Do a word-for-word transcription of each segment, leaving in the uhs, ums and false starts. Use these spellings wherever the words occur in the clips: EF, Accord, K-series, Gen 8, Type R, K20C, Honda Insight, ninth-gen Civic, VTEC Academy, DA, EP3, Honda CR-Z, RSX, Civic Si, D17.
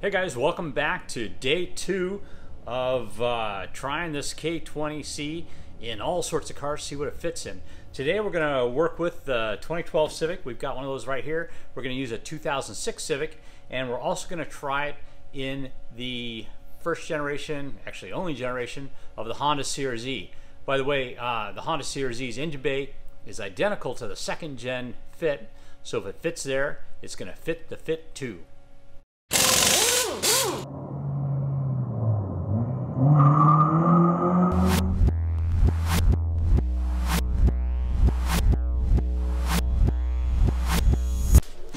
Hey guys, welcome back to day two of uh, trying this K twenty C in all sorts of cars, see what it fits in. Today we're going to work with the twenty twelve Civic. We've got one of those right here. We're going to use a two thousand six Civic, and we're also going to try it in the first generation, actually only generation, of the Honda C R Z. By the way, uh, the Honda C R Z's engine bay is identical to the second gen fit, so if it fits there, it's going to fit the fit too.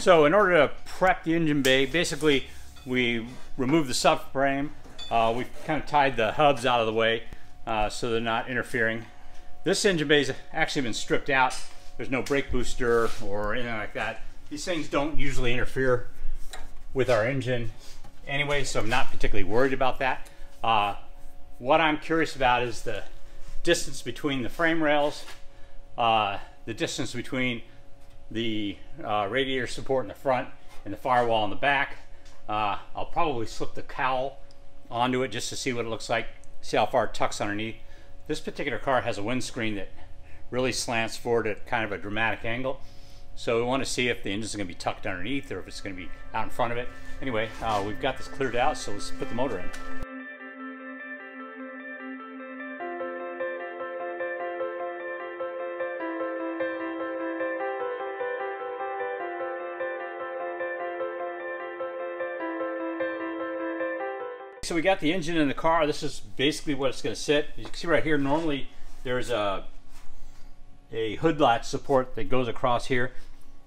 So in order to prep the engine bay, basically we remove the subframe, uh, we've kind of tied the hubs out of the way uh, so they're not interfering. This engine bay's actually been stripped out. There's no brake booster or anything like that. These things don't usually interfere with our engine anyway, so I'm not particularly worried about that. Uh, what I'm curious about is the distance between the frame rails, uh, the distance between the uh, radiator support in the front and the firewall in the back. Uh, I'll probably slip the cowl onto it just to see what it looks like, see how far it tucks underneath. This particular car has a windscreen that really slants forward at kind of a dramatic angle. So we want to see if the engine's going to be tucked underneath or if it's going to be out in front of it. Anyway, uh, we've got this cleared out, so let's put the motor in. So we got the engine in the car. This is basically what it's going to sit. As you can see right here, normally there's a, a hood latch support that goes across here.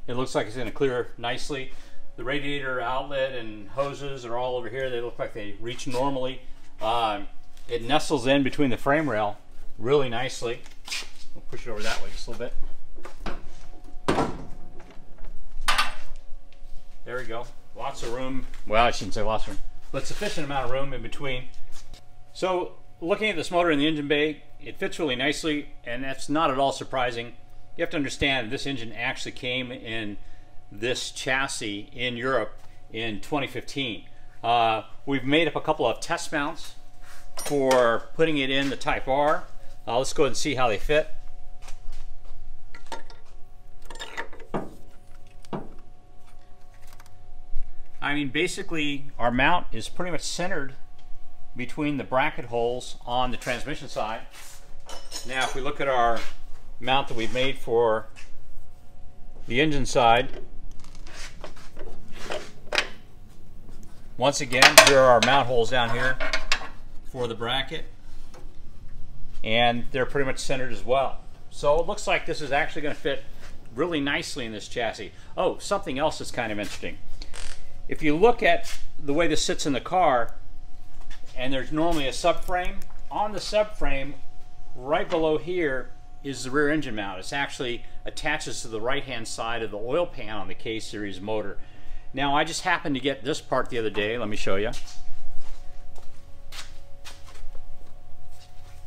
It looks like it's going to clear nicely. The radiator outlet and hoses are all over here. They look like they reach normally. Um, it nestles in between the frame rail really nicely. We'll push it over that way just a little bit. There we go. Lots of room. Well, I shouldn't say lots of room, but sufficient amount of room in between. So looking at this motor in the engine bay, it fits really nicely, and that's not at all surprising. You have to understand this engine actually came in this chassis in Europe in twenty fifteen. Uh, we've made up a couple of test mounts for putting it in the Type R. Uh, let's go ahead and see how they fit. I mean, basically our mount is pretty much centered between the bracket holes on the transmission side. Now if we look at our mount that we've made for the engine side, once again here are our mount holes down here for the bracket, and they're pretty much centered as well. So it looks like this is actually going to fit really nicely in this chassis. Oh, something else that's kind of interesting. If you look at the way this sits in the car, and there's normally a subframe, on the subframe right below here is the rear engine mount. It's actually attaches to the right hand side of the oil pan on the K series motor. Now I just happened to get this part the other day. Let me show you.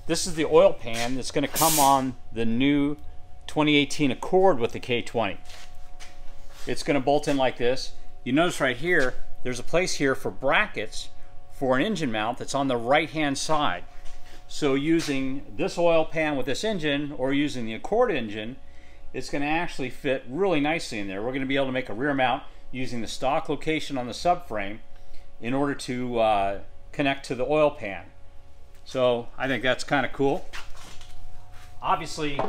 This is the oil pan that's going to come on the new twenty eighteen Accord with the K twenty. It's going to bolt in like this. You notice right here, there's a place here for brackets for an engine mount that's on the right-hand side. So using this oil pan with this engine, or using the Accord engine, it's going to actually fit really nicely in there. We're going to be able to make a rear mount using the stock location on the subframe in order to uh, connect to the oil pan. So I think that's kind of cool. Obviously,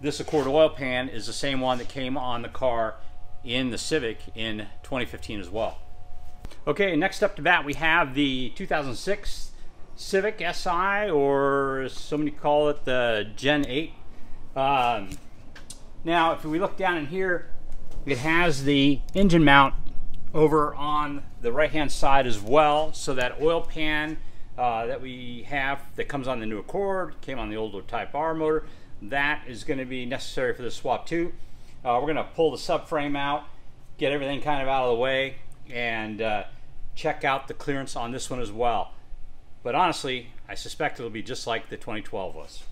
this Accord oil pan is the same one that came on the car in the Civic in twenty fifteen as well. Okay, next up to bat we have the two thousand six Civic Si, or somebody call it the Gen eight. Um, now if we look down in here, it has the engine mount over on the right hand side as well, so that oil pan uh, that we have that comes on the new Accord, came on the older Type R motor, that is going to be necessary for this swap too. Uh, we're going to pull the subframe out, get everything kind of out of the way, and uh, check out the clearance on this one as well. But honestly, I suspect it'll be just like the twenty twelve was.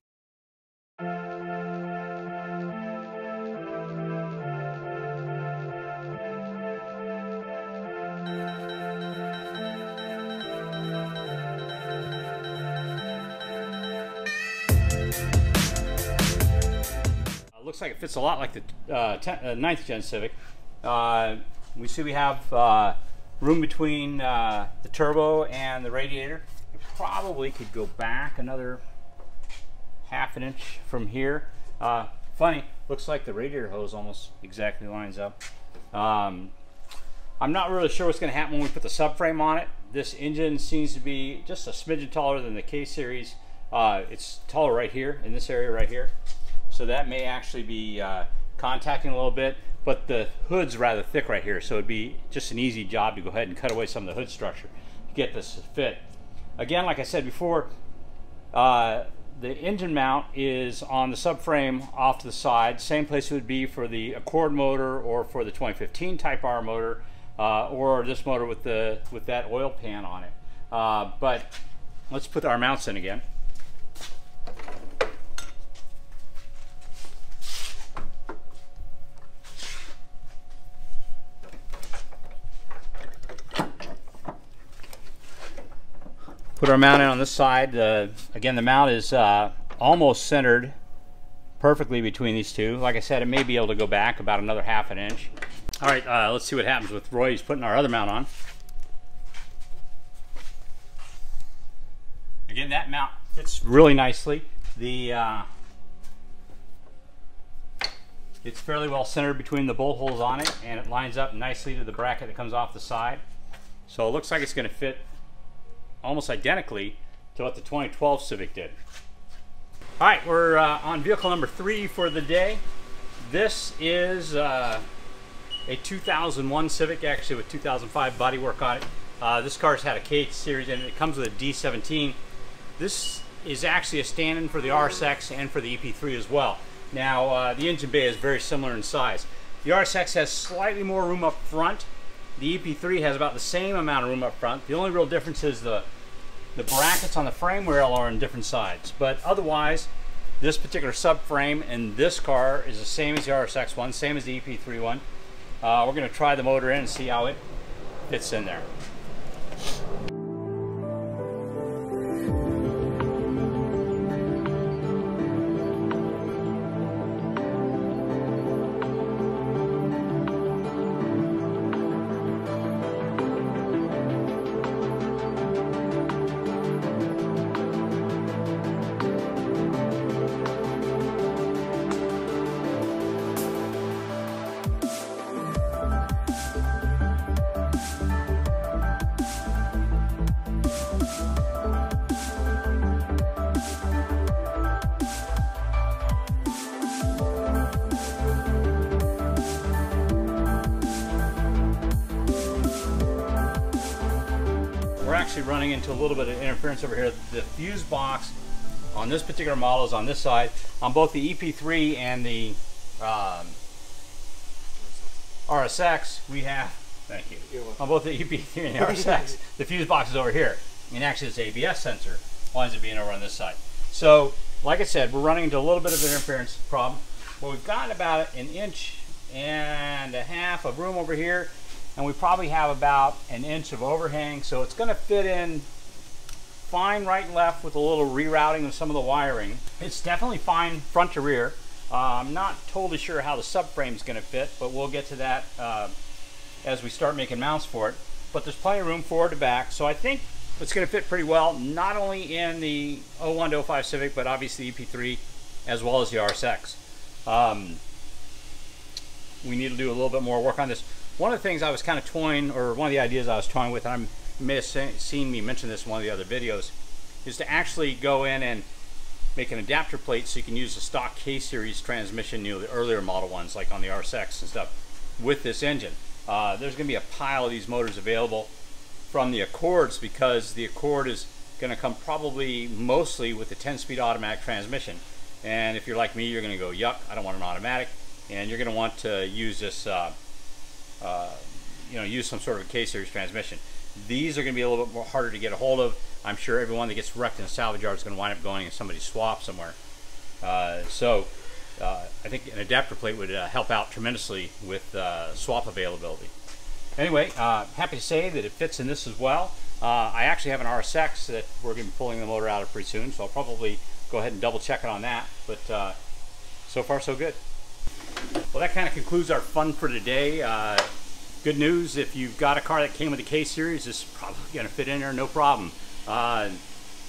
Uh, looks like it fits a lot like the uh, uh, ninth-gen Civic. Uh, we see we have uh, room between uh, the turbo and the radiator. It probably could go back another half an inch from here. Uh, funny, looks like the radiator hose almost exactly lines up. Um, I'm not really sure what's going to happen when we put the subframe on it. This engine seems to be just a smidgen taller than the K series. Uh, it's taller right here, in this area right here. So that may actually be uh, contacting a little bit, but the hood's rather thick right here. So it'd be just an easy job to go ahead and cut away some of the hood structure to get this to fit. Again, like I said before, uh, the engine mount is on the subframe off to the side, same place it would be for the Accord motor or for the twenty fifteen Type R motor. Uh, or this motor with the with that oil pan on it. Uh, but let's put our mounts in again. Put our mount in on this side. Uh, again, the mount is uh, almost centered perfectly between these two. Like I said, it may be able to go back about another half an inch. All right, uh, let's see what happens with Roy's putting our other mount on. Again, that mount fits really nicely. The uh, it's fairly well centered between the bolt holes on it, and it lines up nicely to the bracket that comes off the side. So it looks like it's going to fit almost identically to what the twenty twelve Civic did. All right, we're uh, on vehicle number three for the day. This is Uh, a two thousand one Civic, actually with two thousand five bodywork on it. Uh, this car's had a K series and it comes with a D seventeen. This is actually a stand-in for the R S X and for the E P three as well. Now, uh, the engine bay is very similar in size. The R S X has slightly more room up front. The E P three has about the same amount of room up front. The only real difference is the, the brackets on the frame rail are on different sides. But otherwise, this particular subframe in this car is the same as the R S X one, same as the E P three one. Uh, we're going to try the motor in and see how it fits in there. We're actually running into a little bit of interference over here. The fuse box on this particular model is on this side. On both the E P three and the um, R S X, we have, thank you. On both the E P three and the R S X, the fuse box is over here. And actually this A B S sensor winds up being over on this side. So, like I said, we're running into a little bit of an interference problem. But we've got about an inch and a half of room over here. And we probably have about an inch of overhang, so it's going to fit in fine right and left with a little rerouting of some of the wiring. It's definitely fine front to rear. Uh, I'm not totally sure how the subframe is going to fit, but we'll get to that uh, as we start making mounts for it. But there's plenty of room forward to back, so I think it's going to fit pretty well, not only in the oh one to oh five Civic, but obviously the E P three as well as the R S X. Um, we need to do a little bit more work on this. One of the things I was kind of toying, or one of the ideas I was toying with, and I may have seen me mention this in one of the other videos, is to actually go in and make an adapter plate so you can use the stock K series transmission, you know, the earlier model ones, like on the R S X and stuff, with this engine. Uh, there's going to be a pile of these motors available from the Accords because the Accord is going to come probably mostly with the ten speed automatic transmission. And if you're like me, you're going to go, yuck, I don't want an automatic. And you're going to want to use this Uh, Uh, you know, use some sort of a K series transmission. These are going to be a little bit more harder to get a hold of. I'm sure everyone that gets wrecked in a salvage yard is going to wind up going in somebody's swap somewhere. Uh, so uh, I think an adapter plate would uh, help out tremendously with uh, swap availability. Anyway, uh, happy to say that it fits in this as well. Uh, I actually have an R S X that we're going to be pulling the motor out of pretty soon, so I'll probably go ahead and double check it on that. But uh, so far so good. Well, that kind of concludes our fun for today. Uh, good news, if you've got a car that came with the K series, it's probably going to fit in there, no problem. Uh,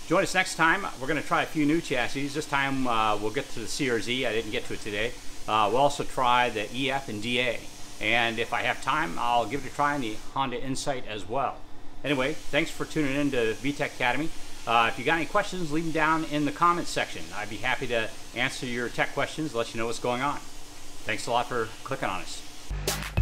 join us next time. We're going to try a few new chassis. This time uh, we'll get to the C R Z. I didn't get to it today. Uh, we'll also try the E F and D A. And if I have time, I'll give it a try on the Honda Insight as well. Anyway, thanks for tuning in to V TEC Academy. Uh, if you got any questions, leave them down in the comments section. I'd be happy to answer your tech questions, let you know what's going on. Thanks a lot for clicking on us.